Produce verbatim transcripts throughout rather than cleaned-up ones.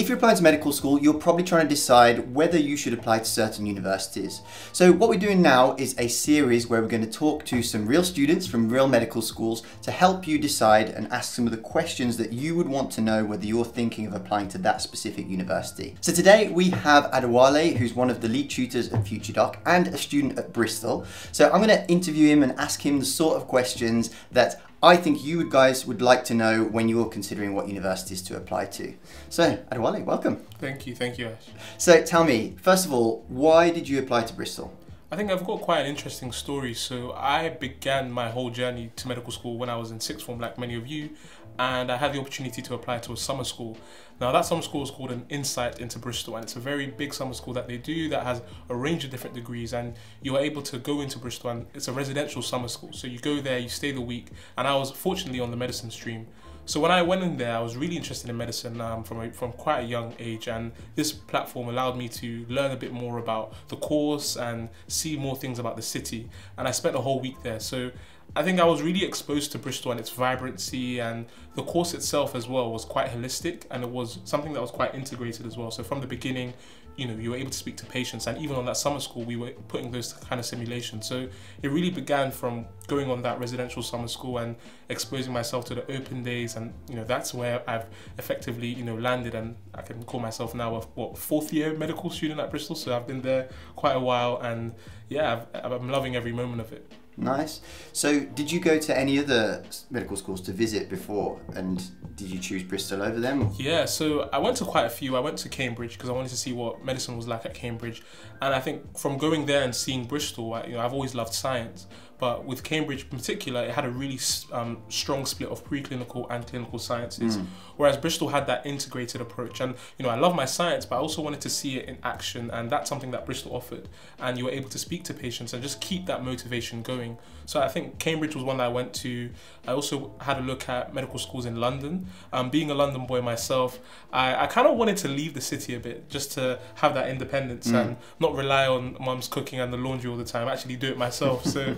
If you're applying to medical school, you're probably trying to decide whether you should apply to certain universities. So what we're doing now is a series where we're going to talk to some real students from real medical schools to help you decide and ask some of the questions that you would want to know whether you're thinking of applying to that specific university. So today we have Adewale, who's one of the lead tutors at FutureDoc and a student at Bristol. So I'm going to interview him and ask him the sort of questions that I think you guys would like to know when you're considering what universities to apply to. So, Adewale, welcome. Thank you, thank you, Ash. So tell me, first of all, why did you apply to Bristol? I think I've got quite an interesting story. So I began my whole journey to medical school when I was in sixth form, like many of you, and I had the opportunity to apply to a summer school. Now that summer school is called an Insight into Bristol, and it's a very big summer school that they do that has a range of different degrees, and you are able to go into Bristol, and it's a residential summer school. So you go there, you stay the week, and I was fortunately on the medicine stream. So when I went in there, I was really interested in medicine um, from, a, from quite a young age, and this platform allowed me to learn a bit more about the course and see more things about the city. And I spent a whole week there. So I think I was really exposed to Bristol and its vibrancy, and the course itself as well was quite holistic, and it was something that was quite integrated as well. So from the beginning, you know, you were able to speak to patients, and even on that summer school, we were putting those kind of simulations. So it really began from going on that residential summer school and exposing myself to the open days, and you know, that's where I've effectively, you know, landed, and I can call myself now a what fourth year medical student at Bristol. So I've been there quite a while, and yeah, I've, I'm loving every moment of it. Nice. So did you go to any other medical schools to visit before, and did you choose Bristol over them? Yeah, so I went to quite a few. I went to Cambridge because I wanted to see what medicine was like at Cambridge, and I think from going there and seeing Bristol, I, you know, I've always loved science, but with Cambridge in particular, it had a really um, strong split of preclinical and clinical sciences, mm. whereas Bristol had that integrated approach. And you know, I love my science, but I also wanted to see it in action, and that's something that Bristol offered, and you were able to speak to patients and just keep that motivation going. So I think Cambridge was one that I went to. I also had a look at medical schools in London. Um, being a London boy myself, I, I kind of wanted to leave the city a bit just to have that independence mm. and not rely on mum's cooking and the laundry all the time. I actually do it myself. So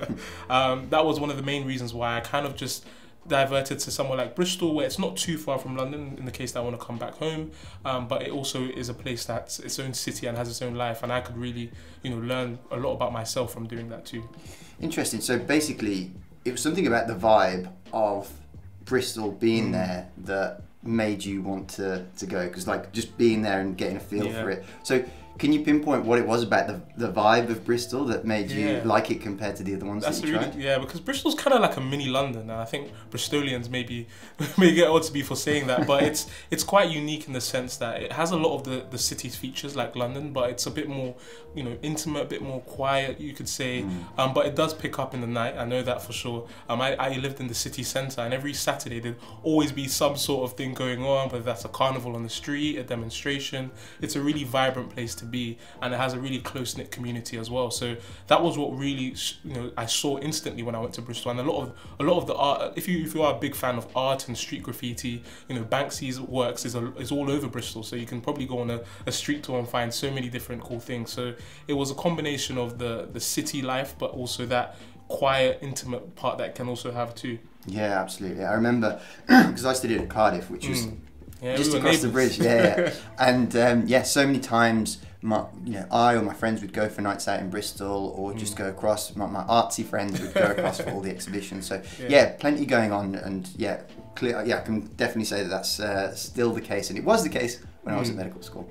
um, that was one of the main reasons why I kind of just diverted to somewhere like Bristol, where it's not too far from London in the case that I want to come back home, um, but it also is a place that's its own city and has its own life, and I could really, you know, learn a lot about myself from doing that too. Interesting. So basically it was something about the vibe of Bristol being mm. there that made you want to, to go, because like just being there and getting a feel yeah. for it. So can you pinpoint what it was about the, the vibe of Bristol that made you yeah. like it compared to the other ones That's that you really, tried? Yeah, because Bristol's kind of like a mini London, and I think Bristolians maybe may get odd to be for saying that, but it's it's quite unique in the sense that it has a lot of the, the city's features like London, but it's a bit more, you know, intimate, a bit more quiet, you could say, mm. um, but it does pick up in the night, I know that for sure. Um, I, I lived in the city centre, and every Saturday there'd always be some sort of thing going on, whether that's a carnival on the street, a demonstration. It's a really vibrant place to To be, and it has a really close-knit community as well. So that was what really, you know, I saw instantly when I went to Bristol. And a lot of a lot of the art, if you if you are a big fan of art and street graffiti, you know, Banksy's works is a, is all over Bristol. So you can probably go on a, a street tour and find so many different cool things. So it was a combination of the the city life, but also that quiet, intimate part that it can also have too. Yeah, absolutely. I remember because I studied at Cardiff, which was mm. yeah, just we across neighbors. the bridge. Yeah, yeah. and um, yeah, so many times. My, you know, I or my friends would go for nights out in Bristol, or just mm. go across. My, my artsy friends would go across for all the exhibitions. So yeah. yeah, plenty going on, and yeah, clear. Yeah, I can definitely say that that's uh, still the case, and it was the case when mm. I was at medical school.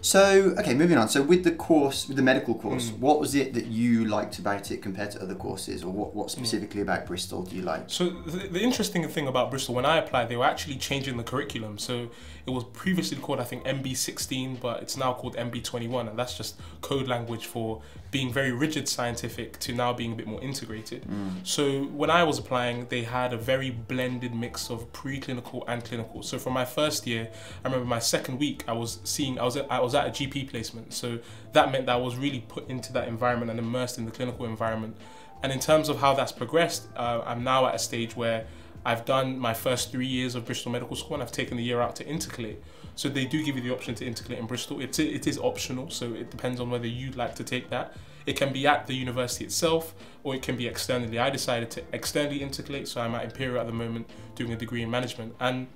So okay, moving on. So with the course, with the medical course, mm. what was it that you liked about it compared to other courses, or what, what specifically mm. about Bristol do you like? So the, the interesting thing about Bristol, when I applied, they were actually changing the curriculum. So it was previously called, I think, M B sixteen, but it's now called M B twenty-one, and that's just code language for being very rigid scientific to now being a bit more integrated. Mm. So when I was applying, they had a very blended mix of preclinical and clinical. So from my first year, I remember my second week, I was seeing, I was at, I was at a G P placement. So that meant that I was really put into that environment and immersed in the clinical environment. And in terms of how that's progressed, uh, I'm now at a stage where I've done my first three years of Bristol Medical School, and I've taken the year out to intercalate. So they do give you the option to intercalate in Bristol. It, it is optional, so it depends on whether you'd like to take that. It can be at the university itself, or it can be externally. I decided to externally intercalate, so I'm at Imperial at the moment doing a degree in management. And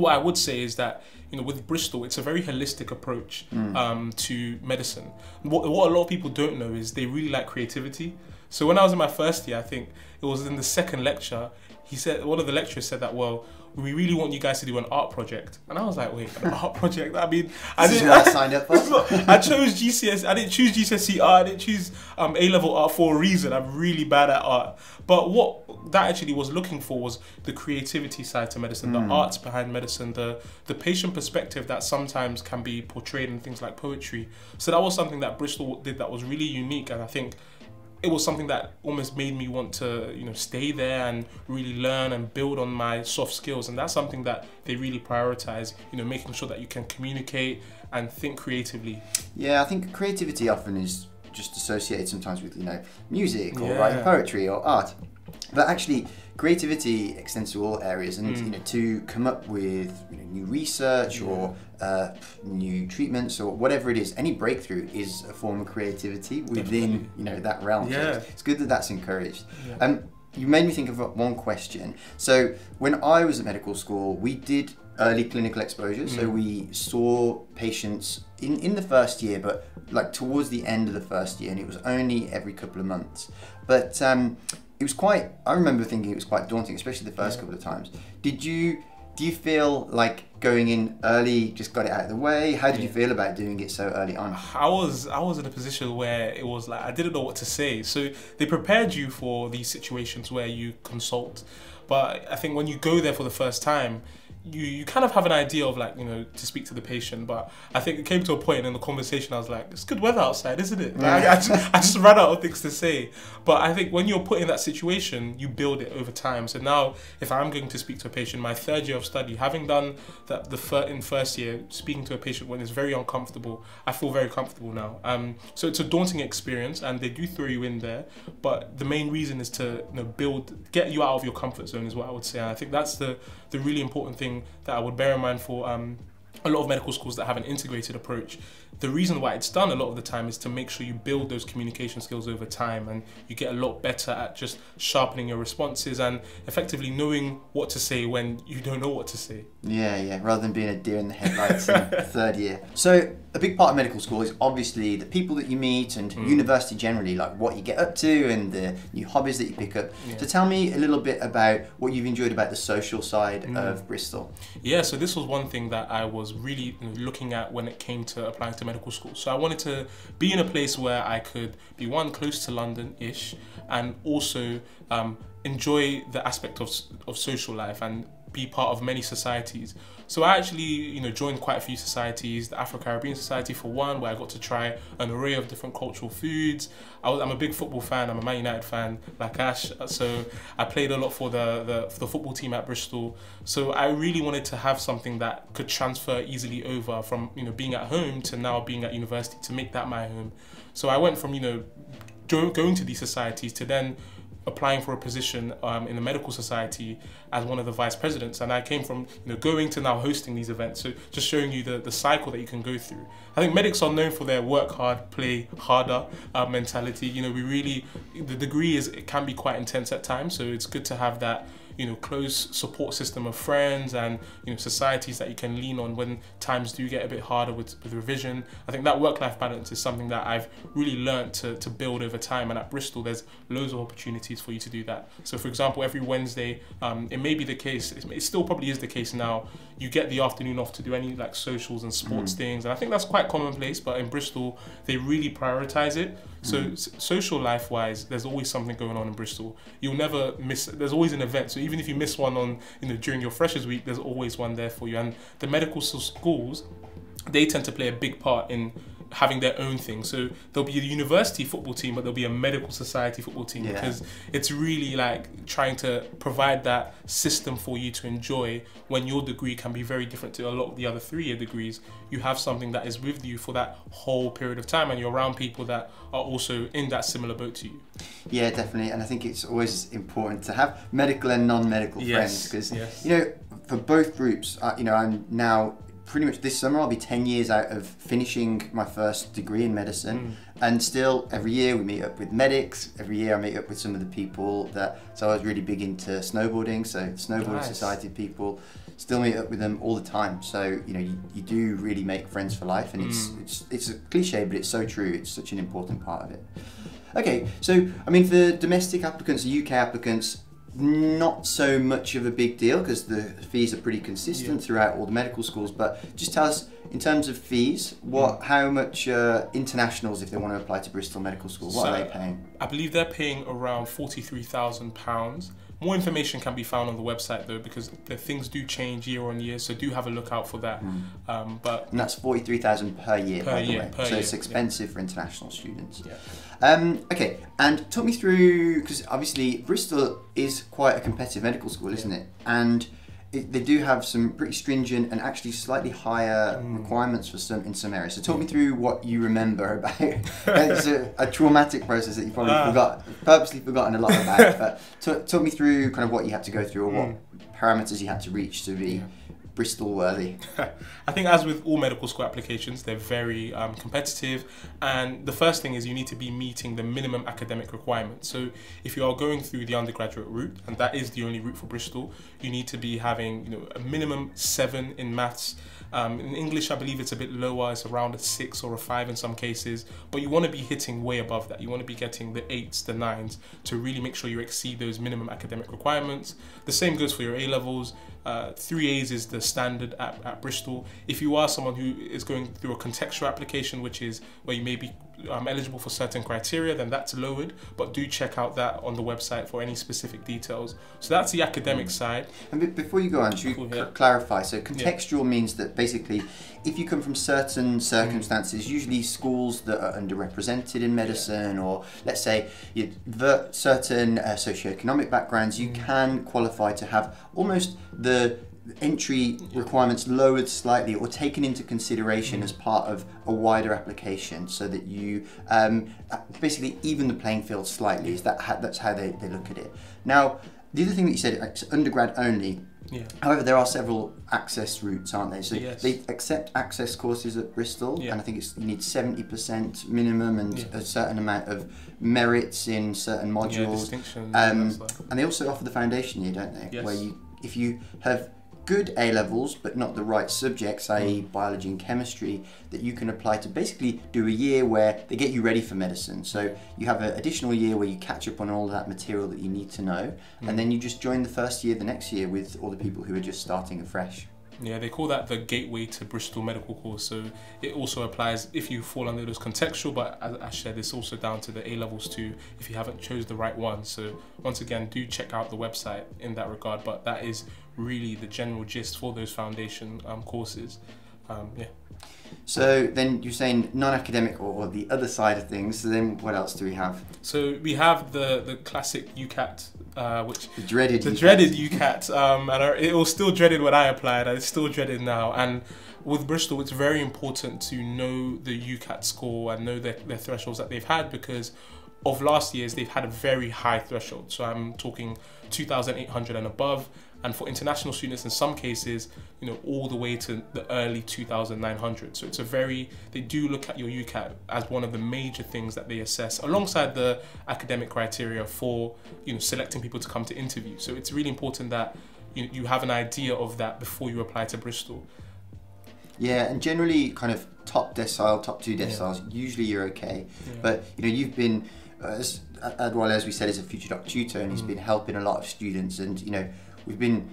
what I would say is that, you know, with Bristol, it's a very holistic approach mm. um, to medicine. What, what a lot of people don't know is they really like creativity. So when I was in my first year, I think it was in the second lecture, he said, one of the lecturers said that, well, we really want you guys to do an art project. And I was like, wait, an art project? I mean, I didn't I, signed up for? I chose G C S E, I didn't choose G C S E art, I didn't choose um, A-level art for a reason. I'm really bad at art. But what that actually was looking for was the creativity side to medicine, mm. the arts behind medicine, the, the patient perspective that sometimes can be portrayed in things like poetry. So that was something that Bristol did that was really unique, and I think it was something that almost made me want to, you know, stay there and really learn and build on my soft skills. And that's something that they really prioritize, you know, making sure that you can communicate and think creatively. Yeah, I think creativity often is just associated sometimes with, you know, music or yeah. writing poetry or art. But actually, creativity extends to all areas, and mm. you know, to come up with, you know, new research yeah. or uh, new treatments or whatever it is, any breakthrough is a form of creativity within Definitely. you know, that realm. Yeah. So it's good that that's encouraged. Yeah. Um, you made me think of one question. So when I was at medical school, we did early clinical exposure. Mm. So we saw patients in in the first year, but like towards the end of the first year, and it was only every couple of months. But um, it was quite, I remember thinking it was quite daunting, especially the first yeah. couple of times. Did you, do you feel like going in early, just got it out of the way? How did yeah. you feel about doing it so early on? I was, I was in a position where it was like, I didn't know what to say. So they prepared you for these situations where you consult. But I think when you go there for the first time, you, you kind of have an idea of, like, you know, to speak to the patient. But I think it came to a point in the conversation, I was like, it's good weather outside, isn't it? Like, I, I, just, I just ran out of things to say. But I think when you're put in that situation, you build it over time. So now, if I'm going to speak to a patient, my third year of study, having done that the fir in first year, speaking to a patient when it's very uncomfortable, I feel very comfortable now. Um, so it's a daunting experience, and they do throw you in there. But the main reason is to, you know, build, get you out of your comfort zone, is what I would say. And I think that's the, the really important thing that I would bear in mind for um, a lot of medical schools that have an integrated approach. The reason why it's done a lot of the time is to make sure you build those communication skills over time, and you get a lot better at just sharpening your responses and effectively knowing what to say when you don't know what to say. Yeah, yeah, rather than being a deer in the headlights in third year. So a big part of medical school is obviously the people that you meet, and mm. university generally, like what you get up to and the new hobbies that you pick up. Yeah. So tell me a little bit about what you've enjoyed about the social side mm. of Bristol. Yeah, so this was one thing that I was really looking at when it came to applying to medical school. So I wanted to be in a place where I could be, one, close to London-ish, and also um, enjoy the aspect of, of social life and be part of many societies. So I actually, you know, joined quite a few societies, the Afro-Caribbean Society for one, where I got to try an array of different cultural foods. I was, I'm a big football fan, I'm a Man United fan, like Ash, so I played a lot for the, the, for the football team at Bristol. So I really wanted to have something that could transfer easily over from, you know, being at home to now being at university, to make that my home. So I went from, you know, going to these societies to then applying for a position um, in the medical society as one of the vice presidents, and I came from, you know, going to now hosting these events. So just showing you the, the cycle that you can go through. I think medics are known for their work hard, play harder uh, mentality. You know, we really, the degree is, it can be quite intense at times, so it's good to have that, you know, close support system of friends and, you know, societies that you can lean on when times do get a bit harder with, with revision. I think that work-life balance is something that I've really learned to, to build over time, and at Bristol there's loads of opportunities for you to do that. So for example, every Wednesday, um, it may be the case, it still probably is the case now, you get the afternoon off to do any like socials and sports mm. things, and I think that's quite commonplace, but in Bristol they really prioritize it. So mm. social life wise, there's always something going on in Bristol. You'll never miss, there's always an event. So even if you miss one on, you know, during your freshers week, there's always one there for you. And the medical schools, they tend to play a big part in having their own thing. So there'll be a university football team, but there'll be a medical society football team, yeah. because it's really like trying to provide that system for you to enjoy when your degree can be very different to a lot of the other three-year degrees. You have something that is with you for that whole period of time, and you're around people that are also in that similar boat to you. Yeah, definitely. And I think it's always important to have medical and non-medical yes. friends, because yes. you know, for both groups, uh, you know, I'm now pretty much this summer I'll be ten years out of finishing my first degree in medicine, mm. and still every year we meet up with medics, every year I meet up with some of the people that, so I was really big into snowboarding, so snowboarding nice. society people, still meet up with them all the time. So, you know, you, you do really make friends for life, and it's, mm. it's, it's a cliche, but it's so true. It's such an important part of it. Okay, so, I mean, for domestic applicants, U K applicants, not so much of a big deal because the fees are pretty consistent yeah. throughout all the medical schools, but just tell us, in terms of fees, what, how much uh, internationals, if they want to apply to Bristol Medical School, what so, are they paying? I believe they're paying around forty-three thousand pounds. More information can be found on the website though, because the things do change year on year, so do have a look out for that. Mm. Um, but and that's forty-three thousand pounds per year, per by year, the way. Per so year, it's expensive yeah. for international students. Yeah. Um, okay, and talk me through, because obviously Bristol is quite a competitive medical school, isn't yeah. it? And it, they do have some pretty stringent and actually slightly higher mm. requirements for some in some areas. So talk mm. me through what you remember about a, a traumatic process that you probably uh. forgot, purposely forgotten a lot about. But talk, talk me through kind of what you had to go through or mm. what parameters you had to reach to be yeah. Bristol worthy. I think as with all medical school applications, they're very um, competitive, and the first thing is you need to be meeting the minimum academic requirement. So if you are going through the undergraduate route, and that is the only route for Bristol, you need to be having, you know, a minimum seven in maths. Um, in English, I believe it's a bit lower, it's around a six or a five in some cases, but you want to be hitting way above that. You want to be getting the eights, the nines, to really make sure you exceed those minimum academic requirements. The same goes for your A-levels. Uh, three A's is the standard at, at Bristol. If you are someone who is going through a contextual application, which is where you may be um, eligible for certain criteria, then that's lowered, but do check out that on the website for any specific details. So that's the academic mm. side. And before you go on, should you yeah. clarify? So contextual yeah. means that basically if you come from certain circumstances, mm. usually schools that are underrepresented in medicine, yeah. or let's say you certain uh, socioeconomic backgrounds, you mm. can qualify to have almost the entry requirements lowered slightly or taken into consideration mm. as part of a wider application, so that you um, basically even the playing field slightly. Is that how, that's how they, they look at it. Now, the other thing that you said, it's undergrad only. Yeah. However, there are several access routes, aren't they? So yes. they accept access courses at Bristol, yeah. and I think it's, you need seventy percent minimum and yeah. a certain amount of merits in certain modules. Yeah, um, like... And they also offer the foundation year, don't they? Yes. Where you, if you have good A-levels but not the right subjects, that is biology and chemistry, that you can apply to basically do a year where they get you ready for medicine. So you have an additional year where you catch up on all that material that you need to know, mm. and then you just join the first year the next year with all the people who are just starting afresh. Yeah, they call that the gateway to Bristol Medical course, so it also applies if you fall under those contextual, but as I said, it's also down to the A-levels too, if you haven't chose the right one. So once again, do check out the website in that regard, but that is really the general gist for those foundation um, courses. Um, yeah. So then you're saying non-academic or, or the other side of things, so then what else do we have? So we have the, the classic U CAT, uh, which the dreaded the U CAT. dreaded U CAT, um, and it was still dreaded when I applied, and it's still dreaded now. And with Bristol, it's very important to know the U CAT score and know their, their thresholds that they've had, because of last year's, they've had a very high threshold. So I'm talking two thousand eight hundred and above. And for international students, in some cases, you know, all the way to the early two thousand nine hundred. So it's a very, they do look at your U CAT as one of the major things that they assess, alongside the academic criteria for, you know, selecting people to come to interview. So it's really important that you, you have an idea of that before you apply to Bristol. Yeah, and generally kind of top decile, top two deciles, yeah. usually you're okay. Yeah. But, you know, you've been, as Adewale, as we said, is a FutureDoc tutor, and he's mm. been helping a lot of students, and, you know, we've been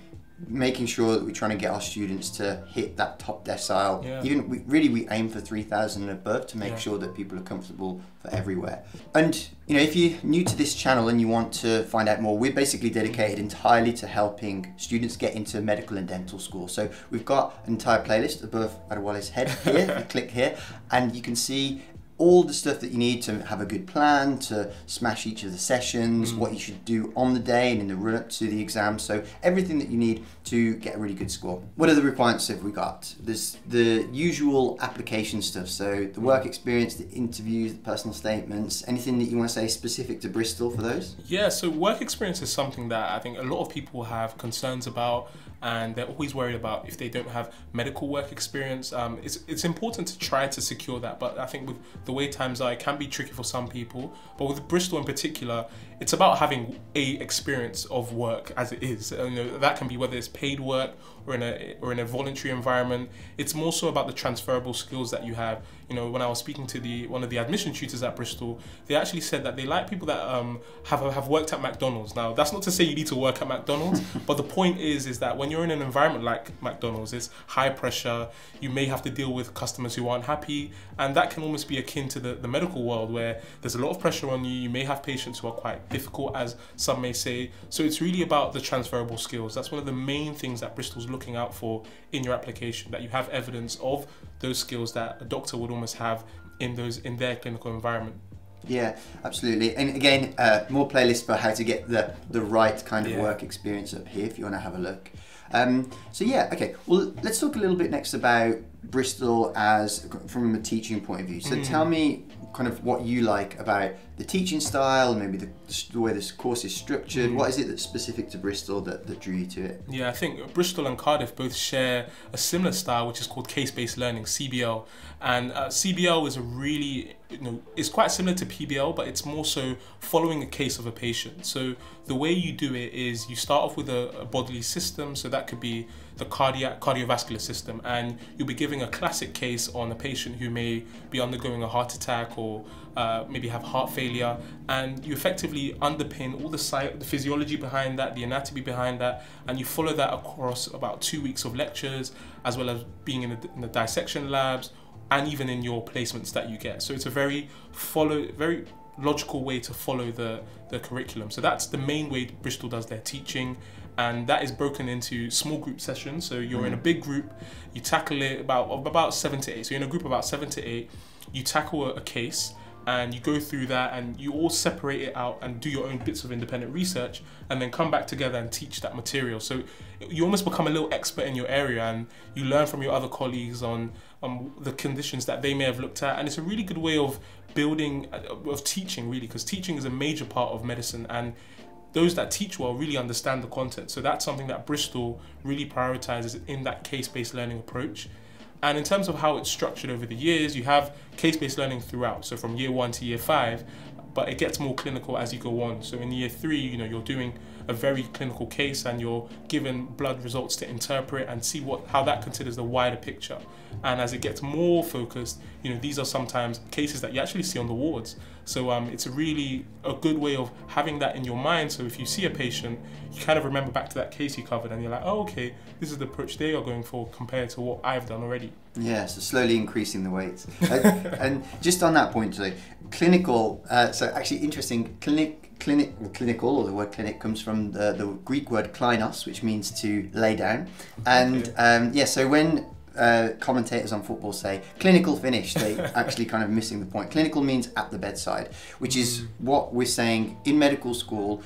making sure that we're trying to get our students to hit that top decile. Yeah. Even we, really, we aim for three thousand and above to make yeah. sure that people are comfortable for everywhere. And you know, if you're new to this channel and you want to find out more, we're basically dedicated entirely to helping students get into medical and dental school. So we've got an entire playlist above Adewale's head here. You click here, and you can see all the stuff that you need to have a good plan, to smash each of the sessions, mm. what you should do on the day and in the run up to the exam. So everything that you need to get a really good score. What other requirements have we got? There's the usual application stuff. So the work experience, the interviews, the personal statements, anything that you want to say specific to Bristol for those? Yeah, so work experience is something that I think a lot of people have concerns about. and they're always worried about if they don't have medical work experience. Um, it's, it's important to try to secure that, but I think with the way times are, it can be tricky for some people. But with Bristol in particular, it's about having a experience of work as it is. You know, that can be whether it's paid work or in a or in a voluntary environment. It's more so about the transferable skills that you have. You know, when I was speaking to the one of the admission tutors at Bristol, they actually said that they like people that um, have have worked at McDonald's. Now, that's not to say you need to work at McDonald's, but the point is is that when you're in an environment like McDonald's, it's high pressure. You may have to deal with customers who aren't happy, and that can almost be akin to the, the medical world, where there's a lot of pressure on you. You may have patients who are quite difficult, as some may say. So it's really about the transferable skills. That's one of the main things that Bristol's looking out for in your application, that you have evidence of those skills that a doctor would almost have in those in their clinical environment. Yeah, absolutely. And again, uh, more playlists for how to get the, the right kind of yeah. work experience up here if you want to have a look. Um, so yeah, okay, well, let's talk a little bit next about Bristol as from a teaching point of view. So mm. tell me kind of what you like about the teaching style, maybe the, the way this course is structured. Mm. What is it that's specific to Bristol that, that drew you to it? Yeah, I think Bristol and Cardiff both share a similar style, which is called case-based learning, C B L. And uh, C B L is a really, you know, it's quite similar to P B L, but it's more so following a case of a patient. So the way you do it is you start off with a, a bodily system, so that could be the cardiac, cardiovascular system, and you'll be giving a classic case on a patient who may be undergoing a heart attack or uh, maybe have heart failure, and you effectively underpin all the, sci the physiology behind that, the anatomy behind that, and you follow that across about two weeks of lectures, as well as being in the, in the dissection labs, and even in your placements that you get. So it's a very follow, very logical way to follow the, the curriculum. So that's the main way Bristol does their teaching, and that is broken into small group sessions. So you're mm. in a big group, you tackle it about, about seven to eight. So you're in a group about seven to eight, you tackle a, a case, and you go through that, and you all separate it out and do your own bits of independent research, and then come back together and teach that material. So you almost become a little expert in your area, and you learn from your other colleagues on, on the conditions that they may have looked at. And it's a really good way of building, of teaching really, because teaching is a major part of medicine, and those that teach well really understand the content. So that's something that Bristol really prioritizes in that case-based learning approach. And in terms of how it's structured over the years, you have case-based learning throughout, so from year one to year five, but it gets more clinical as you go on. So in year three, you know, you're doing a very clinical case, and you're given blood results to interpret and see what how that considers the wider picture. And as it gets more focused, you know, these are sometimes cases that you actually see on the wards. So um, it's really a good way of having that in your mind. So if you see a patient, you kind of remember back to that case you covered, and you're like, oh, okay, this is the approach they are going for compared to what I've done already. Yeah, so slowly increasing the weights. And just on that point, so clinical, uh, so actually interesting, clinic, Clinic, or clinical, or the word clinic comes from the, the Greek word kleinos, which means to lay down. And um, yeah, so when uh, commentators on football say clinical finish, they actually kind of missing the point. Clinical means at the bedside, which is what we're saying in medical school.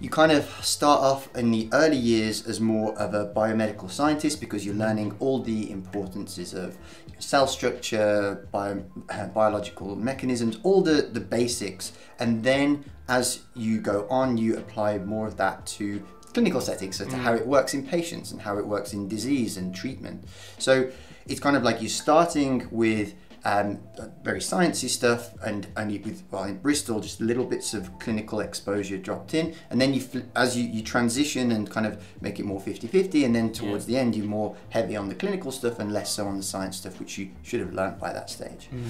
You kind of start off in the early years as more of a biomedical scientist, because you're learning all the importances of cell structure, bio, uh, biological mechanisms, all the, the basics. And then as you go on, you apply more of that to clinical settings, so to how it works in patients and how it works in disease and treatment. So it's kind of like you're starting with Um, very sciencey stuff, and only with, well, in Bristol, just little bits of clinical exposure dropped in, and then you flip, as you, you transition and kind of make it more fifty fifty, and then towards yeah. the end you're more heavy on the clinical stuff and less so on the science stuff, which you should have learned by that stage. Mm.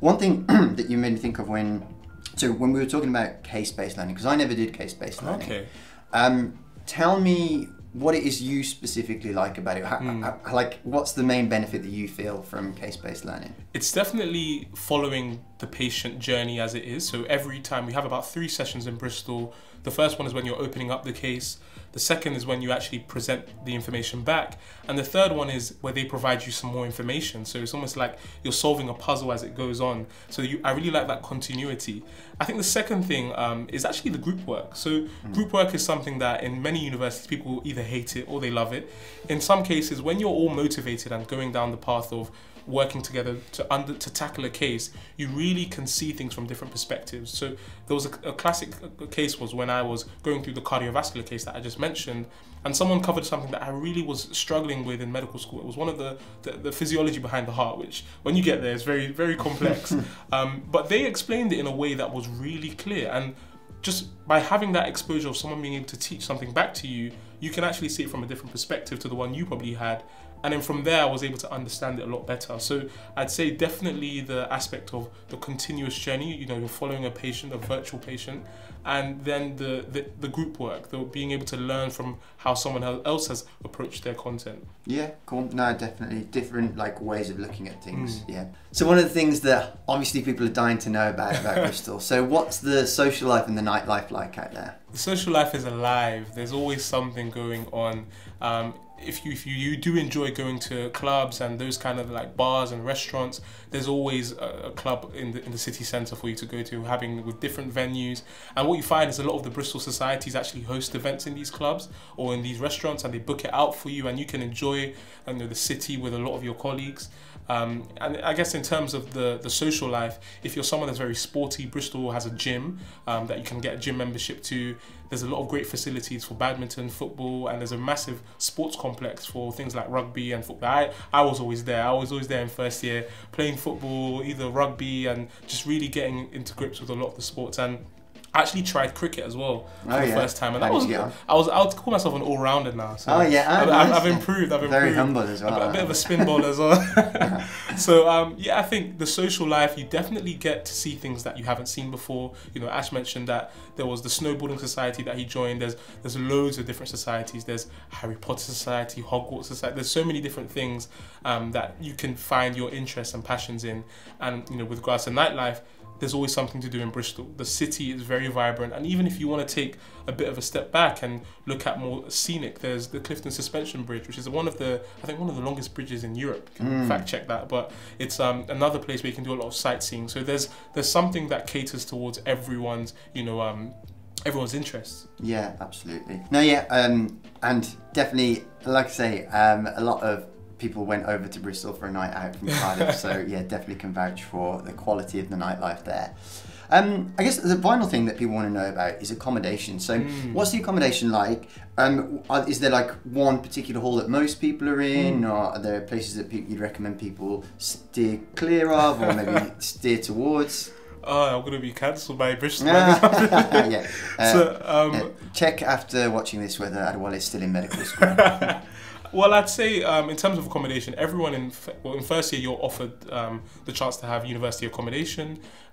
One thing that you made me think of when, so when we were talking about case-based learning, because I never did case-based learning. Okay. Um, tell me what it is you specifically like about it. How, mm. how, like, what's the main benefit that you feel from case-based learning? It's definitely following the patient journey as it is. So every time, we have about three sessions in Bristol. The first one is when you're opening up the case. The second is when you actually present the information back. And the third one is where they provide you some more information. So it's almost like you're solving a puzzle as it goes on. So you, I really like that continuity. I think the second thing um, is actually the group work. So mm. group work is something that in many universities, people either hate it or they love it. In some cases, when you're all motivated and going down the path of working together to under to tackle a case, you really can see things from different perspectives. So there was a, a classic case was when I was going through the cardiovascular case that I just mentioned, and someone covered something that I really was struggling with in medical school. It was one of the the, the physiology behind the heart, which when you get there is very very complex. um, but they explained it in a way that was really clear, and just by having that exposure of someone being able to teach something back to you, you can actually see it from a different perspective to the one you probably had. And then from there, I was able to understand it a lot better. So I'd say definitely the aspect of the continuous journey, you know, you're following a patient, a virtual patient, and then the, the, the group work, the being able to learn from how someone else has approached their content. Yeah, cool. No, definitely. Different like ways of looking at things, mm. yeah. So one of the things that obviously people are dying to know about, about Bristol, so what's the social life and the nightlife like out there? The social life is alive. There's always something going on. Um, If you, if you you do enjoy going to clubs and those kind of like bars and restaurants, there's always a, a club in the, in the city centre for you to go to, having with different venues. And what you find is a lot of the Bristol societies actually host events in these clubs or in these restaurants, and they book it out for you, and you can enjoy, you know, the city with a lot of your colleagues. Um, and I guess in terms of the, the social life, if you're someone that's very sporty, Bristol has a gym um, that you can get a gym membership to. There's a lot of great facilities for badminton, football, and there's a massive sports complex for things like rugby and football. I, I was always there. I was always there in first year, playing football, either rugby, and just really getting into grips with a lot of the sports. And I actually tried cricket as well for oh, the yeah. first time, and that was, I was I would call myself an all-rounder now. So oh yeah, oh, I've, nice. I've improved. I've improved. Very humble as well. A, a bit of a spin bowler as well. Yeah. So um, yeah, I think the social life, you definitely get to see things that you haven't seen before. You know, Ash mentioned that there was the snowboarding society that he joined. There's there's loads of different societies. There's Harry Potter Society, Hogwarts Society. There's so many different things um, that you can find your interests and passions in. And you know, with regards to nightlife, there's always something to do in Bristol. The city is very vibrant, and even if you want to take a bit of a step back and look at more scenic, there's the Clifton Suspension Bridge, which is one of the, I think one of the longest bridges in Europe. Mm. Fact check that, but it's um, another place where you can do a lot of sightseeing. So there's there's something that caters towards everyone's, you know, um, everyone's interests. Yeah, absolutely. No, yeah, um, and definitely, like I say, um, a lot of people went over to Bristol for a night out from Cardiff, so yeah, definitely can vouch for the quality of the nightlife there. Um, I guess the final thing that people want to know about is accommodation. So mm. what's the accommodation like? Um, are, is there like one particular hall that most people are in, mm. or are there places that pe you'd recommend people steer cleer of, or maybe steer towards? Oh, I'm going to be cancelled by Bristol. yeah. Uh, so, um, yeah. Check after watching this whether Adewale is still in medical school. Well, I'd say um, in terms of accommodation, everyone in, well, in first year you're offered um, the chance to have university accommodation,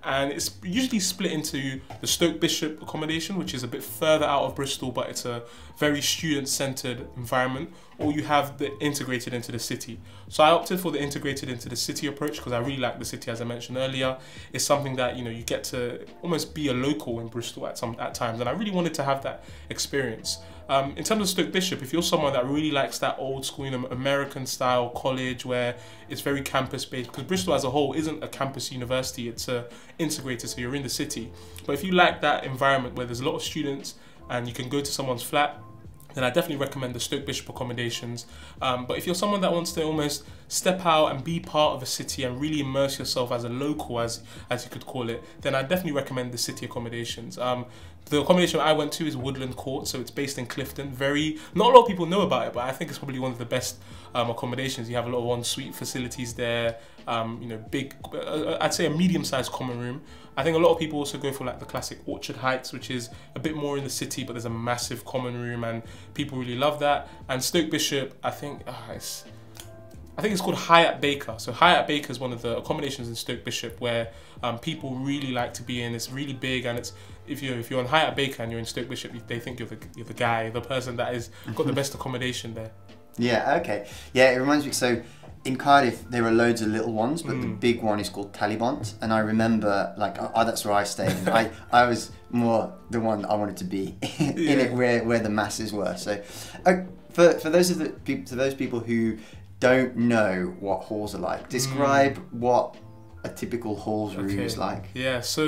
and it's usually split into the Stoke Bishop accommodation, which is a bit further out of Bristol, but it's a very student-centred environment, or you have the integrated into the city. So I opted for the integrated into the city approach because I really like the city, as I mentioned earlier. It's something that, you know, you get to almost be a local in Bristol at some at times, and I really wanted to have that experience. Um, in terms of Stoke Bishop, if you're someone that really likes that old school, you know, American style college where it's very campus based, because Bristol as a whole isn't a campus university, it's a integrated, so you're in the city. But if you like that environment where there's a lot of students and you can go to someone's flat, then I definitely recommend the Stoke Bishop accommodations. Um, but if you're someone that wants to almost step out and be part of a city and really immerse yourself as a local, as as you could call it, then I definitely recommend the city accommodations. Um, the accommodation I went to is Woodland Court, so it's based in Clifton. Very, not a lot of people know about it, but I think it's probably one of the best um, accommodations. You have a lot of ensuite facilities there. Um, you know, big, uh, I'd say a medium-sized common room. I think a lot of people also go for like the classic Orchard Heights, which is a bit more in the city, but there's a massive common room, and people really love that. And Stoke Bishop, I think, uh, it's, I think it's called Hyatt Baker. So Hyatt Baker is one of the accommodations in Stoke Bishop where um, people really like to be in. It's really big, and it's if you if you're on Hyatt Baker and you're in Stoke Bishop, they think you're the you're the guy, the person that has got the best accommodation there. Yeah. Okay. Yeah. It reminds me. So in Cardiff, there are loads of little ones, but mm. the big one is called Talybont. And I remember, like, oh, that's where I stayed. And I, I was more the one I wanted to be in yeah. it, where, where the masses were. So, uh, for for those of the people, to those people who don't know what halls are like, describe mm. what a typical hall's room okay. is like. Yeah. So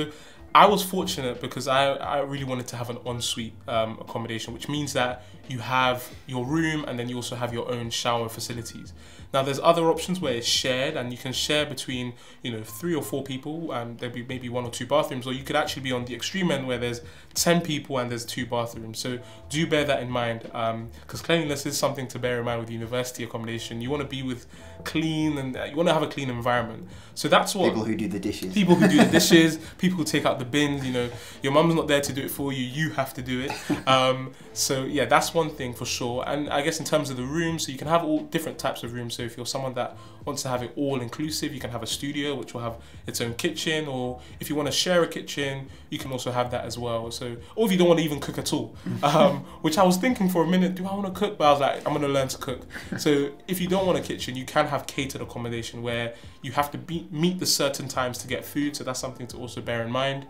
I was fortunate because I, I really wanted to have an ensuite um, accommodation, which means that you have your room, and then you also have your own shower facilities. Now there's other options where it's shared, and you can share between, you know, three or four people, and there'd be maybe one or two bathrooms, or you could actually be on the extreme end where there's ten people and there's two bathrooms. So do bear that in mind, because um, cleanliness is something to bear in mind with university accommodation. You want to be with clean, and you want to have a clean environment. So that's what people who do the dishes, people who do the dishes, people who take out the bins. You know, your mum's not there to do it for you; you have to do it. Um, so yeah, that's one thing for sure. And I guess in terms of the rooms, so you can have all different types of rooms. So if you're someone that wants to have it all inclusive, you can have a studio which will have its own kitchen, or if you want to share a kitchen, you can also have that as well. So, or if you don't want to even cook at all, um, which I was thinking for a minute, do I want to cook? But I was like, I'm going to learn to cook. So if you don't want a kitchen, you can have catered accommodation where you have to be, meet the certain times to get food. So that's something to also bear in mind.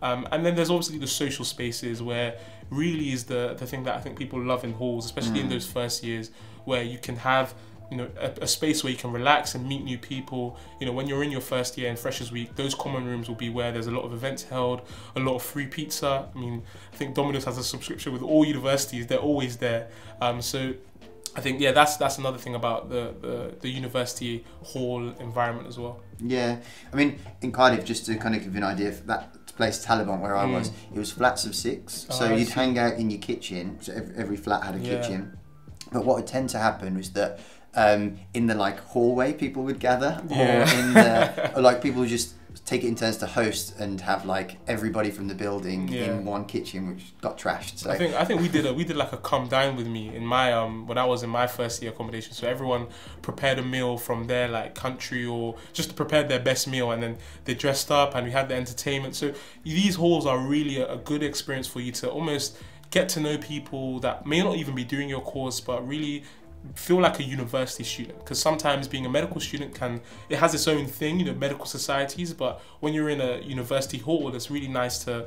Um, and then there's obviously the social spaces, where really is the, the thing that I think people love in halls, especially mm. in those first years, where you can have, you know, a, a space where you can relax and meet new people. You know, when you're in your first year in Freshers Week, those common rooms will be where there's a lot of events held, a lot of free pizza. I mean, I think Domino's has a subscription with all universities, they're always there. Um, so I think, yeah, that's that's another thing about the, the, the university hall environment as well. Yeah, I mean, in Cardiff, just to kind of give you an idea, for that place Talybont where I mm. was, it was flats of six, oh, so you'd hang out in your kitchen, so every, every flat had a yeah. kitchen. But what would tend to happen was that Um, in the like hallway people would gather, yeah. or in the or, like people would just take it in turns to host and have like everybody from the building yeah. in one kitchen, which got trashed. So I think I think we did a, we did like a come dine with me in my um when I was in my first year accommodation. So everyone prepared a meal from their like country, or just prepared their best meal, and then they dressed up and we had the entertainment. So these halls are really a, a good experience for you to almost get to know people that may not even be doing your course, but really feel like a university student, because sometimes being a medical student can, it has its own thing, you know, medical societies, but when you're in a university hall, it's really nice to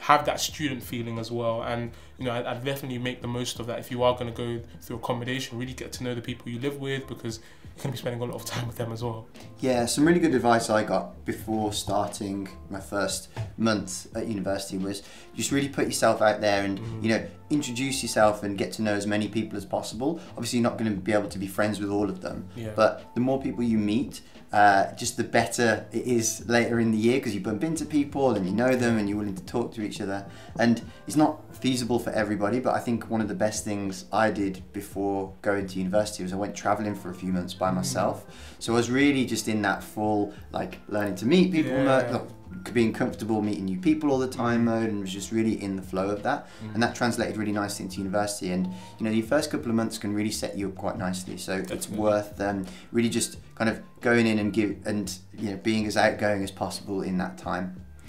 have that student feeling as well. And you know, I'd, I'd definitely make the most of that. If you are going to go through accommodation, really get to know the people you live with, because you're going to be spending a lot of time with them as well. Yeah, some really good advice I got before starting my first month at university was just really put yourself out there and mm-hmm. you know, introduce yourself and get to know as many people as possible. Obviously you're not going to be able to be friends with all of them, yeah. but the more people you meet, Uh, just the better it is later in the year, because you bump into people and you know them and you're willing to talk to each other. And it's not feasible for everybody, but I think one of the best things I did before going to university was I went traveling for a few months by myself. Mm. So I was really just in that full, like, learning to meet people, yeah. like, being comfortable meeting new people all the time mode, and was just really in the flow of that. Mm. And that translated really nicely into university. And you know, your first couple of months can really set you up quite nicely. So Definitely. It's worth um, really just kind of going in and give and you know, being as outgoing as possible in that time.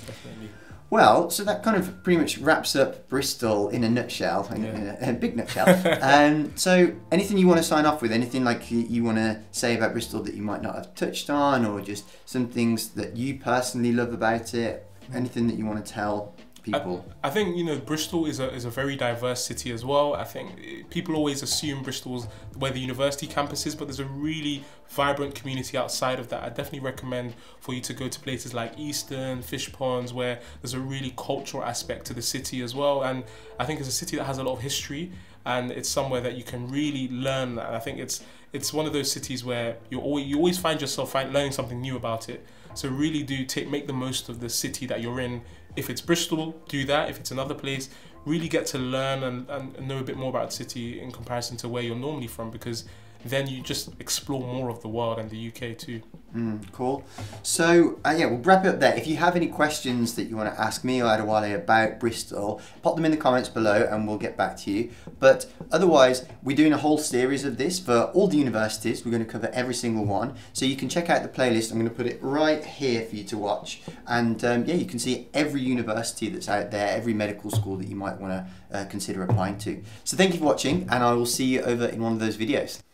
Definitely. Well, so that kind of pretty much wraps up Bristol in a nutshell, in, yeah. in, a, in a big nutshell. um, so anything you want to sign off with, anything like you, you want to say about Bristol that you might not have touched on, or just some things that you personally love about it, anything that you want to tell people? I, I think, you know, Bristol is a, is a very diverse city as well. I think people always assume Bristol's where the university campus is, but there's a really vibrant community outside of that. I definitely recommend for you to go to places like Easton, Fishponds, where there's a really cultural aspect to the city as well. And I think it's a city that has a lot of history, and it's somewhere that you can really learn that. And I think it's it's one of those cities where you always, you always find yourself find, learning something new about it. So really do take, make the most of the city that you're in. If it's Bristol, do that. If it's another place, really get to learn and, and know a bit more about the city in comparison to where you're normally from, because then you just explore more of the world and the U K too. Mm, cool. So uh, yeah, we'll wrap it up there. If you have any questions that you want to ask me or Adewale about Bristol, pop them in the comments below and we'll get back to you. But otherwise, we're doing a whole series of this for all the universities. We're going to cover every single one. So you can check out the playlist. I'm going to put it right here for you to watch. And um, yeah, you can see every university that's out there, every medical school that you might want to uh, consider applying to. So thank you for watching, and I will see you over in one of those videos.